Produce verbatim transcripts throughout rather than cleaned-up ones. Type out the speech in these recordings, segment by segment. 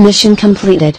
Mission completed.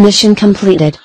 Mission completed.